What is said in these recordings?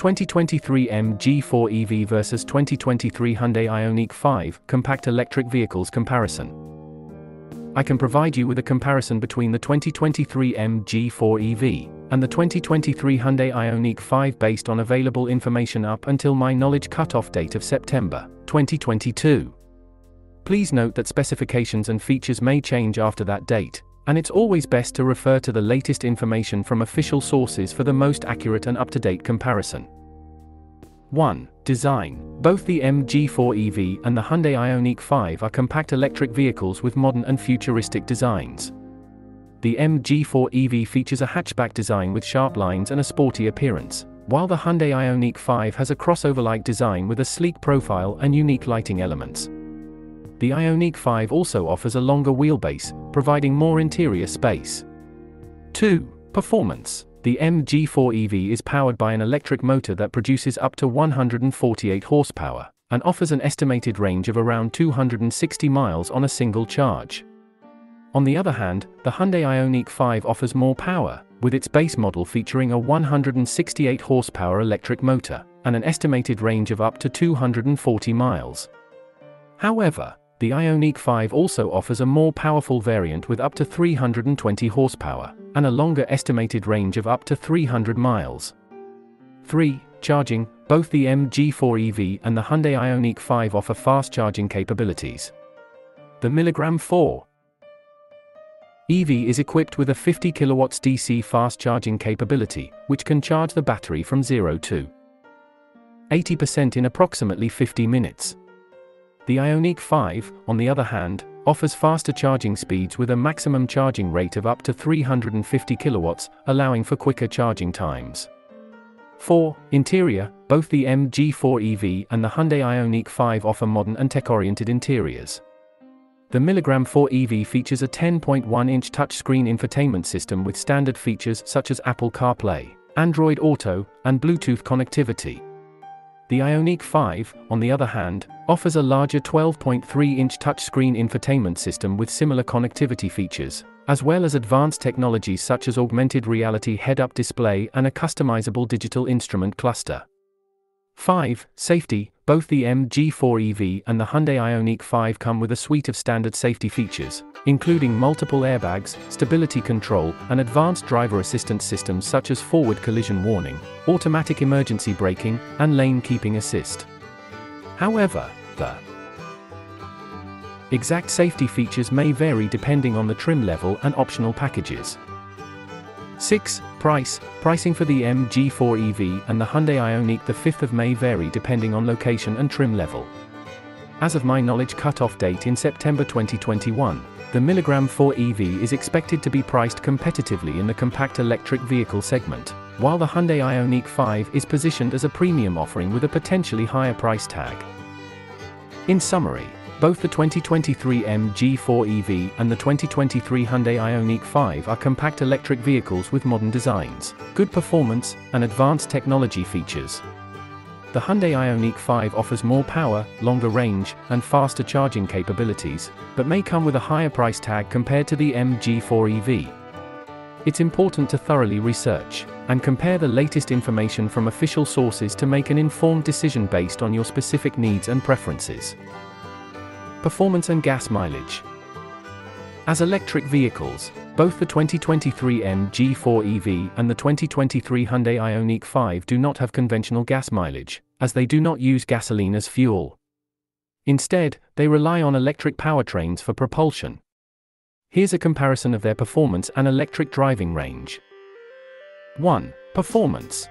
2023 MG4 EV versus 2023 Hyundai IONIQ 5 compact electric vehicles comparison. I can provide you with a comparison between the 2023 MG4 EV and the 2023 Hyundai IONIQ 5 based on available information up until my knowledge cutoff date of September 2022. Please note that specifications and features may change after that date, and it's always best to refer to the latest information from official sources for the most accurate and up-to-date comparison. 1. Design. Both the MG4 EV and the Hyundai IONIQ 5 are compact electric vehicles with modern and futuristic designs. The MG4 EV features a hatchback design with sharp lines and a sporty appearance, while the Hyundai IONIQ 5 has a crossover-like design with a sleek profile and unique lighting elements. The IONIQ 5 also offers a longer wheelbase, providing more interior space. 2. Performance. The MG4 EV is powered by an electric motor that produces up to 148 horsepower, and offers an estimated range of around 260 miles on a single charge. On the other hand, the Hyundai IONIQ 5 offers more power, with its base model featuring a 168 horsepower electric motor, and an estimated range of up to 240 miles. However, the IONIQ 5 also offers a more powerful variant with up to 320 horsepower, and a longer estimated range of up to 300 miles. 3. Charging. Both the MG4 EV and the Hyundai IONIQ 5 offer fast charging capabilities. The MG4 EV is equipped with a 50 kW DC fast charging capability, which can charge the battery from 0 to 80% in approximately 50 minutes. The IONIQ 5, on the other hand, offers faster charging speeds with a maximum charging rate of up to 350 kW, allowing for quicker charging times. 4. Interior. Both the MG4 EV and the Hyundai IONIQ 5 offer modern and tech-oriented interiors. The MG4 EV features a 10.1-inch touchscreen infotainment system with standard features such as Apple CarPlay, Android Auto, and Bluetooth connectivity. The IONIQ 5, on the other hand, offers a larger 12.3-inch touchscreen infotainment system with similar connectivity features, as well as advanced technologies such as augmented reality head-up display and a customizable digital instrument cluster. 5. Safety. Both the MG4 EV and the Hyundai IONIQ 5 come with a suite of standard safety features, including multiple airbags, stability control, and advanced driver assistance systems such as forward collision warning, automatic emergency braking, and lane keeping assist. However, the exact safety features may vary depending on the trim level and optional packages. 6. Price. Pricing for the MG4 EV and the Hyundai IONIQ 5 may vary depending on location and trim level. As of my knowledge cutoff date in September 2021, the MG4 EV is expected to be priced competitively in the compact electric vehicle segment, while the Hyundai IONIQ 5 is positioned as a premium offering with a potentially higher price tag. In summary, both the 2023 MG4 EV and the 2023 Hyundai IONIQ 5 are compact electric vehicles with modern designs, good performance, and advanced technology features. The Hyundai IONIQ 5 offers more power, longer range, and faster charging capabilities, but may come with a higher price tag compared to the MG4 EV. It's important to thoroughly research and compare the latest information from official sources to make an informed decision based on your specific needs and preferences. Performance and gas mileage. As electric vehicles, both the 2023 MG4 EV and the 2023 Hyundai IONIQ 5 do not have conventional gas mileage, as they do not use gasoline as fuel. Instead, they rely on electric powertrains for propulsion. Here's a comparison of their performance and electric driving range. 1. Performance.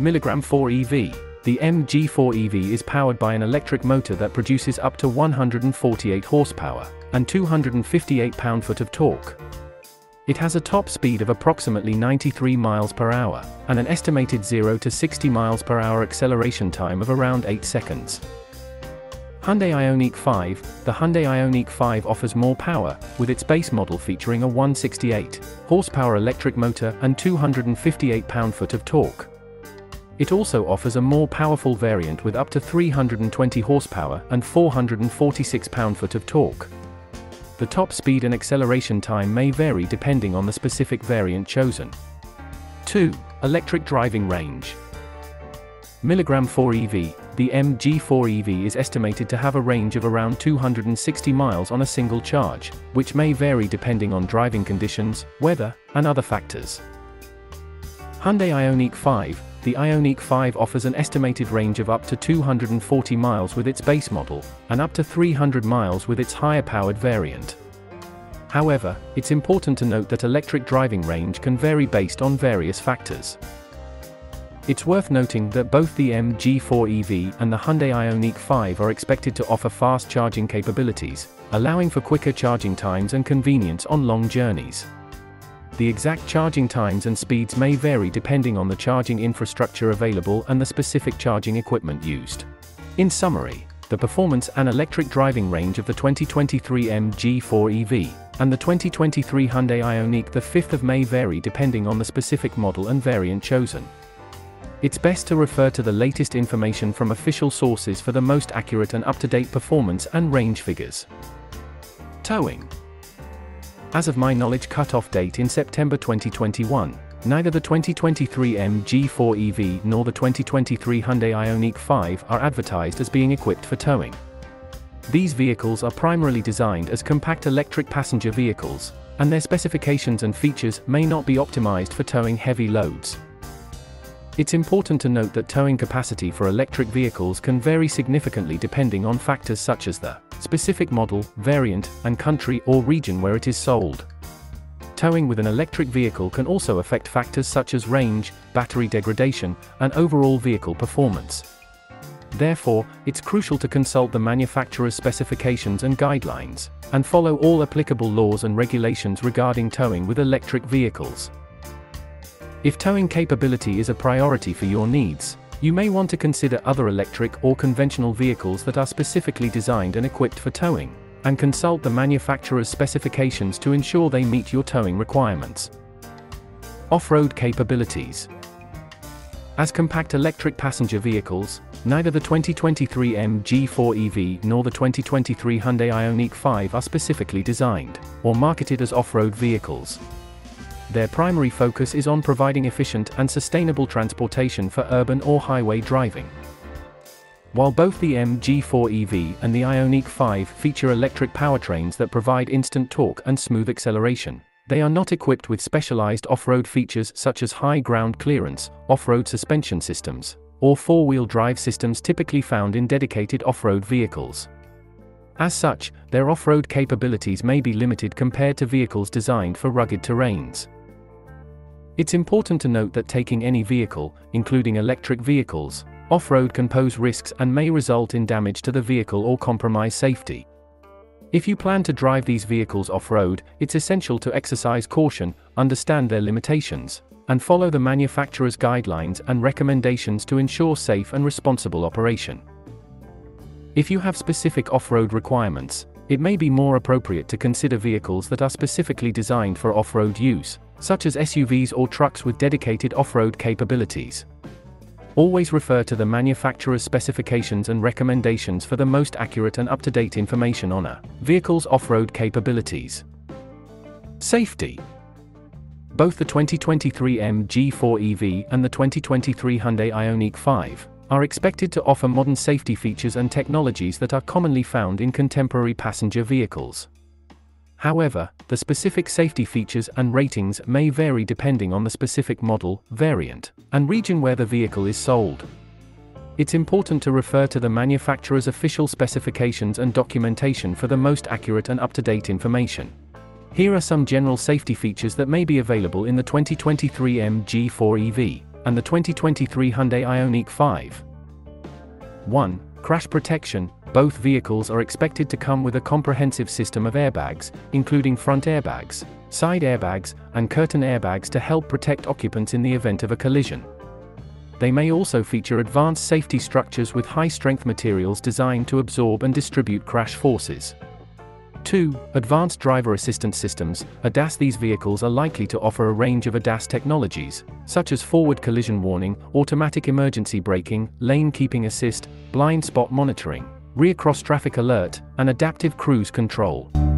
MG4 EV. The MG4 EV is powered by an electric motor that produces up to 148 horsepower and 258 pound-foot of torque. It has a top speed of approximately 93 miles per hour and an estimated 0 to 60 miles per hour acceleration time of around 8 seconds. Hyundai IONIQ 5. The Hyundai IONIQ 5 offers more power, with its base model featuring a 168 horsepower electric motor and 258 pound-foot of torque. It also offers a more powerful variant with up to 320 horsepower and 446 pound-foot of torque. The top speed and acceleration time may vary depending on the specific variant chosen. 2. Electric driving range. MG4 EV, the MG4 EV is estimated to have a range of around 260 miles on a single charge, which may vary depending on driving conditions, weather, and other factors. Hyundai IONIQ 5, the IONIQ 5 offers an estimated range of up to 240 miles with its base model, and up to 300 miles with its higher-powered variant. However, it's important to note that electric driving range can vary based on various factors. It's worth noting that both the MG4 EV and the Hyundai IONIQ 5 are expected to offer fast charging capabilities, allowing for quicker charging times and convenience on long journeys. The exact charging times and speeds may vary depending on the charging infrastructure available and the specific charging equipment used. In summary, the performance and electric driving range of the 2023 MG4 EV and the 2023 Hyundai IONIQ 5 may vary depending on the specific model and variant chosen. It's best to refer to the latest information from official sources for the most accurate and up-to-date performance and range figures. Towing. As of my knowledge, cut-off date in September 2021, neither the 2023 MG4 EV nor the 2023 Hyundai IONIQ 5 are advertised as being equipped for towing. These vehicles are primarily designed as compact electric passenger vehicles, and their specifications and features may not be optimized for towing heavy loads. It's important to note that towing capacity for electric vehicles can vary significantly depending on factors such as the specific model, variant, and country or region where it is sold. Towing with an electric vehicle can also affect factors such as range, battery degradation, and overall vehicle performance. Therefore, it's crucial to consult the manufacturer's specifications and guidelines, and follow all applicable laws and regulations regarding towing with electric vehicles. If towing capability is a priority for your needs, you may want to consider other electric or conventional vehicles that are specifically designed and equipped for towing, and consult the manufacturer's specifications to ensure they meet your towing requirements. Off-road capabilities. As compact electric passenger vehicles, neither the 2023 MG4 EV nor the 2023 Hyundai IONIQ 5 are specifically designed or marketed as off-road vehicles. Their primary focus is on providing efficient and sustainable transportation for urban or highway driving. While both the MG4 EV and the IONIQ 5 feature electric powertrains that provide instant torque and smooth acceleration, they are not equipped with specialized off-road features such as high ground clearance, off-road suspension systems, or four-wheel drive systems typically found in dedicated off-road vehicles. As such, their off-road capabilities may be limited compared to vehicles designed for rugged terrains. It's important to note that taking any vehicle, including electric vehicles, off-road can pose risks and may result in damage to the vehicle or compromise safety. If you plan to drive these vehicles off-road, it's essential to exercise caution, understand their limitations, and follow the manufacturer's guidelines and recommendations to ensure safe and responsible operation. If you have specific off-road requirements, it may be more appropriate to consider vehicles that are specifically designed for off-road use, such as SUVs or trucks with dedicated off-road capabilities. Always refer to the manufacturer's specifications and recommendations for the most accurate and up-to-date information on a vehicle's off-road capabilities. Safety. Both the 2023 MG4 EV and the 2023 Hyundai IONIQ 5 are expected to offer modern safety features and technologies that are commonly found in contemporary passenger vehicles. However, the specific safety features and ratings may vary depending on the specific model, variant, and region where the vehicle is sold. It's important to refer to the manufacturer's official specifications and documentation for the most accurate and up-to-date information. Here are some general safety features that may be available in the 2023 MG4 EV and the 2023 Hyundai IONIQ 5. 1. Crash protection. Both vehicles are expected to come with a comprehensive system of airbags, including front airbags, side airbags, and curtain airbags to help protect occupants in the event of a collision. They may also feature advanced safety structures with high-strength materials designed to absorb and distribute crash forces. 2. Advanced driver assistance systems. ADAS. These vehicles are likely to offer a range of ADAS technologies, such as forward collision warning, automatic emergency braking, lane keeping assist, blind spot monitoring, rear cross traffic alert, and adaptive cruise control.